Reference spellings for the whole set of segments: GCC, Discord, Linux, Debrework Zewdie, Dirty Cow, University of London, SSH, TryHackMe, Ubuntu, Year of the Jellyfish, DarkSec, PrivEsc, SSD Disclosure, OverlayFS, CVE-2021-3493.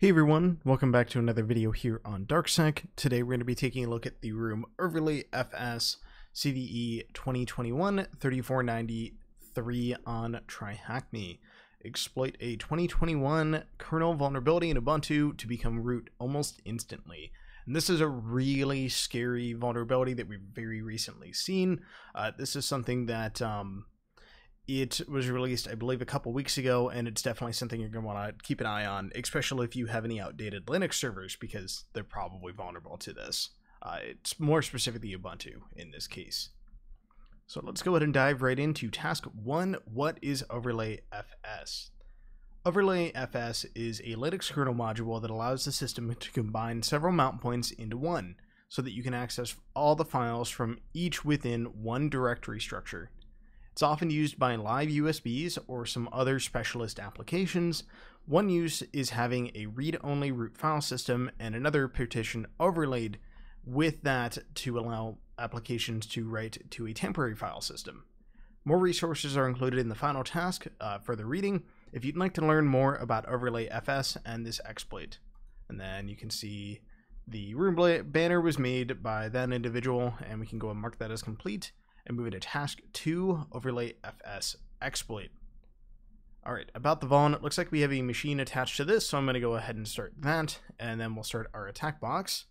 Hey everyone, welcome back to another video here on DarkSec. Today we're going to be taking a look at the room OverlayFS CVE-2021-3493 on TryHackMe. Exploit a 2021 kernel vulnerability in Ubuntu to become root almost instantly. And this is a really scary vulnerability that we've very recently seen. This is something that it was released, I believe, a couple weeks ago, and it's definitely something you're going to want to keep an eye on, especially if you have any outdated Linux servers, because they're probably vulnerable to this. It's more specifically Ubuntu in this case. So let's go ahead and dive right into task one. What is OverlayFS? OverlayFS is a Linux kernel module that allows the system to combine several mount points into one, so that you can access all the files from each within one directory structure. It's often used by live USBs or some other specialist applications. One use is having a read-only root file system and another partition overlaid with that to allow applications to write to a temporary file system. More resources are included in the final task for the reading if you'd like to learn more about OverlayFS and this exploit. And then you can see the room banner was made by that individual, and we can go and mark that as complete. And move into task 2, OverlayFS exploit. Alright, about the vuln, it looks like we have a machine attached to this, so I'm going to go ahead and start that, and then we'll start our attack box.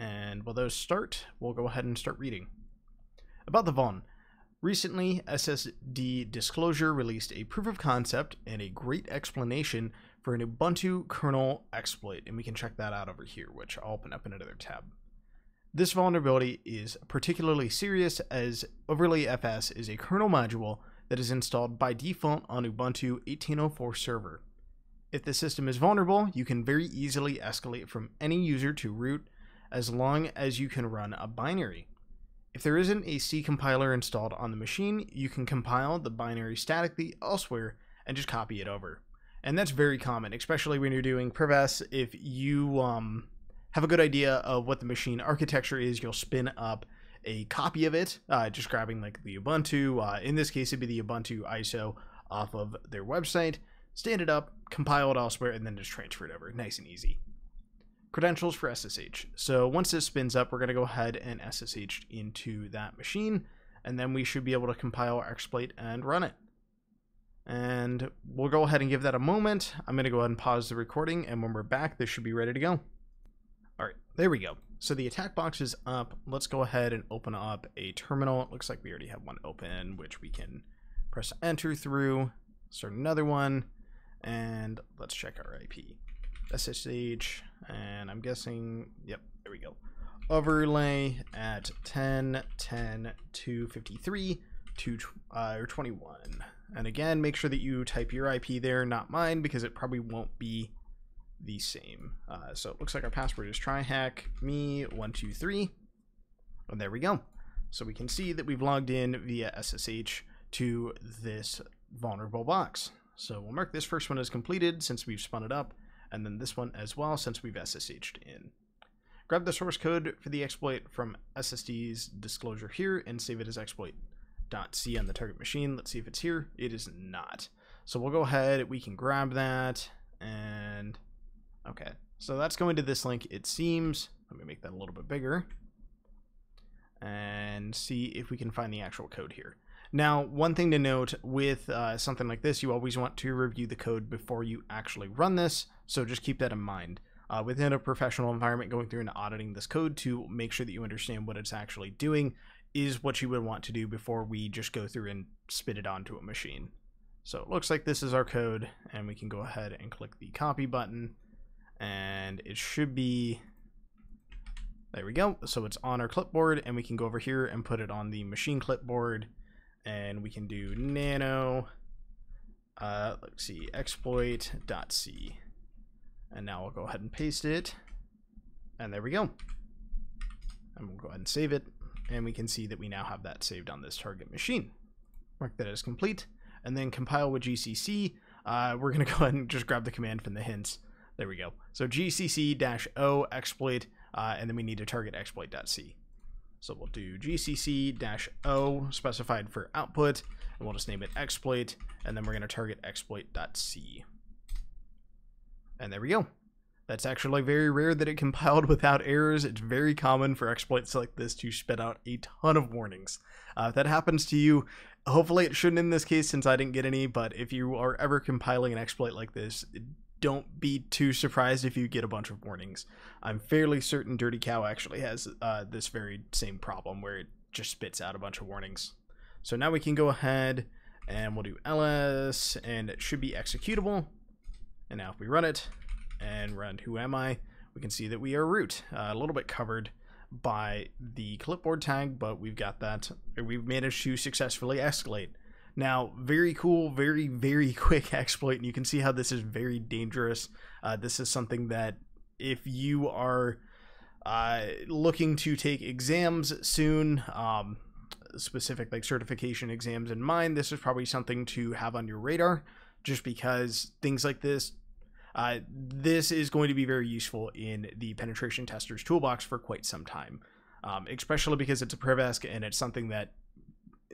And while those start, we'll go ahead and start reading. About the vuln. Recently, SSD Disclosure released a proof of concept and a great explanation for an Ubuntu kernel exploit, and we can check that out over here, which I'll open up in another tab. This vulnerability is particularly serious as OverlayFS is a kernel module that is installed by default on Ubuntu 18.04 server. If the system is vulnerable, you can very easily escalate from any user to root as long as you can run a binary. If there isn't a C compiler installed on the machine, you can compile the binary statically elsewhere and just copy it over. And that's very common, especially when you're doing privs. If you have a good idea of what the machine architecture is, you'll spin up a copy of it, just grabbing like the Ubuntu, in this case it'd be the Ubuntu ISO off of their website, stand it up, compile it elsewhere, and then just transfer it over, nice and easy. Credentials for SSH. So once this spins up, we're going to go ahead and SSH into that machine, and then we should be able to compile our exploit and run it. And we'll go ahead and give that a moment. I'm going to go ahead and pause the recording, and when we're back, this should be ready to go. All right, there we go. So the attack box is up. Let's go ahead and open up a terminal. It looks like we already have one open, which we can press enter through. Start another one, and let's check our IP. SSH, and I'm guessing, yep, there we go. Overlay at 10.10.253.221. And again, make sure that you type your IP there, not mine, because it probably won't be the same. So it looks like our password is TryHackMe123, and there we go. So we can see that we've logged in via SSH to this vulnerable box. So we'll mark this first one as completed since we've spun it up, and then this one as well since we've SSH'd in. Grab the source code for the exploit from SSD's disclosure here and save it as exploit.c on the target machine. Let's see if it's here. It is not. So we'll go ahead, we can grab that, and okay, so that's going to this link, it seems. Let me make that a little bit bigger and see if we can find the actual code here. Now, one thing to note with something like this, you always want to review the code before you actually run this, so just keep that in mind. Within a professional environment, going through and auditing this code to make sure that you understand what it's actually doing is what you would want to do before we just go through and spit it onto a machine. So it looks like this is our code, and we can go ahead and click the copy button, and it should be, there we go. So it's on our clipboard, and we can go over here and put it on the machine clipboard, and we can do nano, let's see, exploit.c, and now we'll go ahead and paste it, and there we go. And we'll go ahead and save it, and we can see that we now have that saved on this target machine. Mark that as complete, and then compile with GCC. We're gonna go ahead and just grab the command from the hints. There we go. So gcc-o exploit, and then we need to target exploit.c. So we'll do gcc-o specified for output, and we'll just name it exploit, and then we're going to target exploit.c. And there we go. That's actually very rare that it compiled without errors. It's very common for exploits like this to spit out a ton of warnings. If that happens to you, hopefully it shouldn't in this case since I didn't get any, but if you are ever compiling an exploit like this, don't be too surprised if you get a bunch of warnings. I'm fairly certain Dirty Cow actually has this very same problem where it just spits out a bunch of warnings. So now we can go ahead and we'll do ls, and it should be executable. And now if we run it and run who am I, we can see that we are root. A little bit covered by the clipboard tag, but we've got that. We've managed to successfully escalate. Now, very cool, very, very quick exploit, and you can see how this is very dangerous. This is something that if you are looking to take exams soon, specific like certification exams in mind, this is probably something to have on your radar, just because things like this, this is going to be very useful in the penetration tester's toolbox for quite some time, especially because it's a PrivEsc and it's something that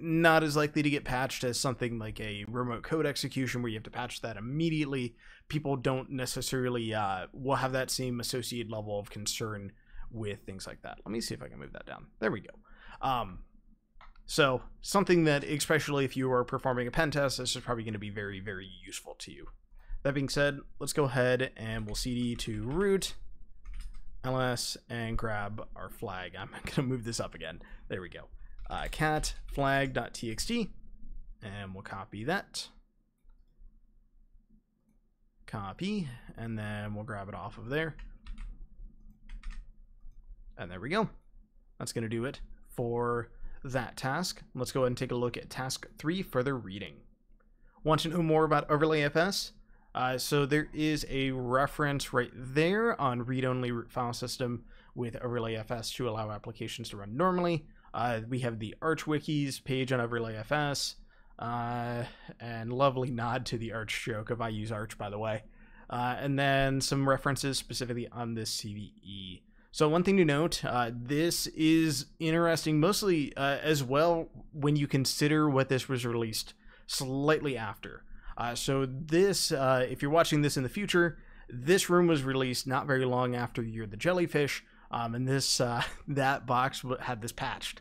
not as likely to get patched as something like a remote code execution where you have to patch that immediately. People don't necessarily will have that same associated level of concern with things like that. Let me see if I can move that down. There we go. So something that, especially if you are performing a pen test, this is probably going to be very, very useful to you. That being said, let's go ahead and we'll cd to root, ls, and grab our flag. I'm going to move this up again. There we go. Cat flag.txt, and we'll copy that. Copy, and then we'll grab it off of there. And there we go. That's going to do it for that task. Let's go ahead and take a look at task 3, further reading. Want to know more about OverlayFS? So there is a reference right there on read-only root file system with OverlayFS to allow applications to run normally. We have the Arch Wikis page on OverlayFS, and lovely nod to the Arch joke if I use Arch, by the way. And then some references specifically on this CVE. So one thing to note, this is interesting mostly as well when you consider what this was released slightly after. So this, if you're watching this in the future, this room was released not very long after Year of the Jellyfish, and this that box had this patched.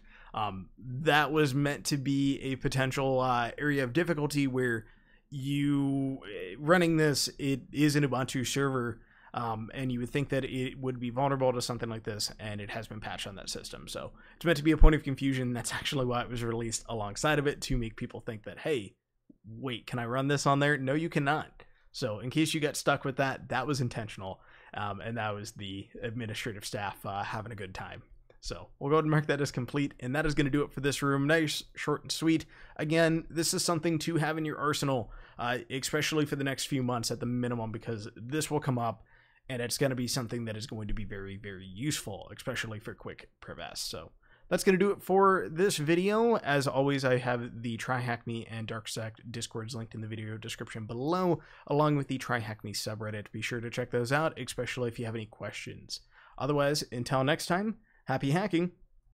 That was meant to be a potential area of difficulty where you running this, it is an Ubuntu server, and you would think that it would be vulnerable to something like this, and it has been patched on that system. So it's meant to be a point of confusion. That's actually why it was released alongside of it, to make people think that, hey, wait, can I run this on there? No, you cannot. So in case you got stuck with that, that was intentional. And that was the administrative staff having a good time. So we'll go ahead and mark that as complete, and that is going to do it for this room. Nice, short, and sweet. Again, this is something to have in your arsenal, especially for the next few months at the minimum, because this will come up, and it's going to be something that is going to be very, very useful, especially for quick PrivEsc. So that's going to do it for this video. As always, I have the TryHackMe and DarkSec Discords linked in the video description below, along with the TryHackMe subreddit. Be sure to check those out, especially if you have any questions. Otherwise, until next time, happy hacking!